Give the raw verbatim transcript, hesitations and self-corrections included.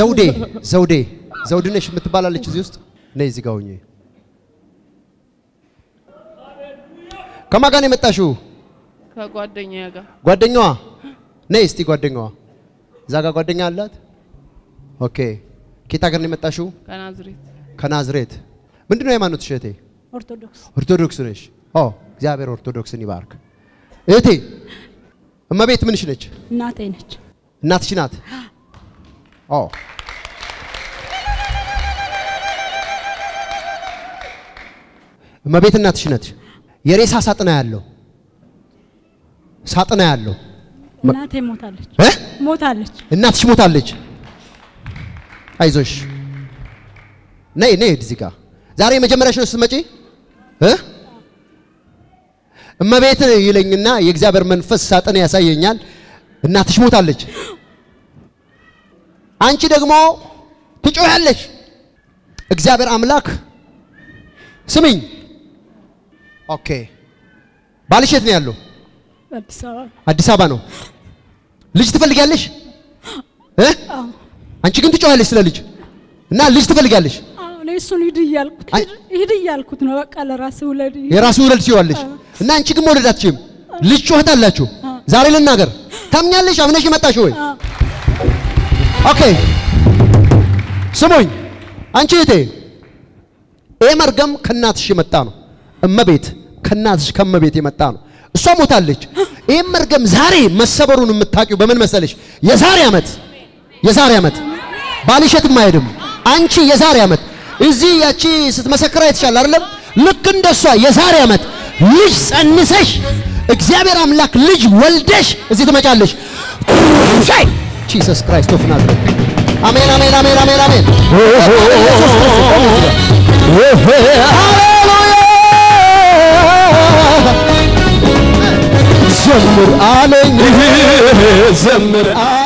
ዘውዴ ዘውዴ ዘውድነሽ የምትባላለች እዚህ ውስጥ ነይ እዚህ ጋር ሆኜ ከማን ጋር ነው የመጣሽው ከጓደኛዬ ጋር ጓደኛዋ ነይ እስቲ ጓደኛዋ እዛ ጋር ጓደኛ አላት ኦኬ ከታ ጋር ነው የመጣሽው ከናዝሬት ከናዝሬት ምንድነው የማኖት እህቴ ኦርቶዶክስ ኦርቶዶክስ ነሽ ኦ እግዚአብሔር ኦርቶዶክስን ይባርክ እህቴ እማቤት ምንሽ ነች እናቴ ነች እናትሽ ናት ኦ እማቤት እናትሽ ነች የሬሳ ሳጥና ያለው ሳጥና ያለው እናቴ ሞታለች እ ሞታለች እናትሽ ሞታለች አይዞሽ ነይ ነይ እዚጋ ዛሬ መጀመሪያሽ ነው ስትመጪ እ እማቤት ይለኝና የእግዚአብሔር መንፈስ ሳጥና ያሳየኛል እናትሽ ሞታለች አንቺ ደግሞ ትጮያለሽ እግዚአብሔር አምላክ ስሚኝ ኦኬ ባልሽ የት ነው ያለው አዲስ አበባ አዲስ አበባ ነው ልጅ ትፈልጊያለሽ እ አንቺ ግን ትጮያለሽ ስለ ልጅ እና ልጅ ትፈልጊያለሽ አዎ ለእሱን ይድያልኩት ይድያልኩት ነው በቃ ለራስ ወለድ የራስ ወለድ ሲዋለሽ እና አንቺ ግን ወለዳችሁም ልጅ ጮህታላችሁ ዛሬ ለናገር ታምኛለሽ አምነሽ መጣሽ ወይ Okay. ስሙኝ አንቺ እህቴ እመርገም ከናትሽ የመጣ ነው እመቤት ከናትሽ ከመቤት የመጣ ነው እሷ ሞታለች እመርገም ዛሬ መሰበሩን የምታቂው በምን መሰለሽ የዛሬ አመት የዛሬ አመት ባልሽትም አይደለም አንቺ የዛሬ አመት እዚ ያቺ ስትመሰከራ ይተሻል አይደለም ልክ እንደሷ የዛሬ አመት ልጅ ጸንሰሽ እግዚአብሔር አምላክ ልጅ ወልደሽ እዚ ትመጫለሽ ሻይ Jesus Christ of Nazareth. Amen, amen, amen, amen, amen. Hallelujah. Zemr alein, zemr alein.